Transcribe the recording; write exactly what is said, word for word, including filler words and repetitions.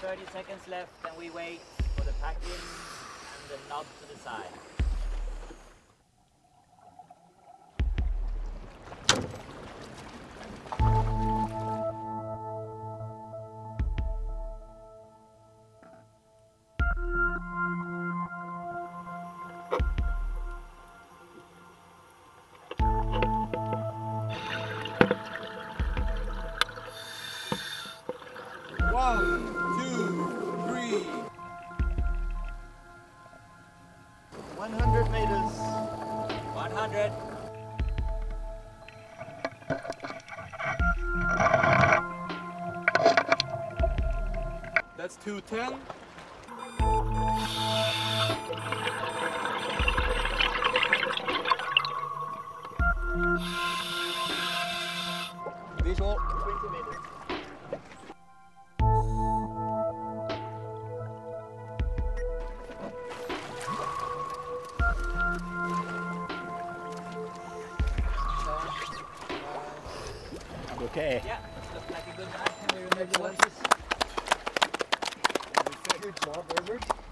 thirty seconds left, and we wait for the pack in and the nod to the side. That's two ten. Visual. twenty minutes. Okay. Yeah, looks like a good match. Can we remember what this is? Good job, Robert.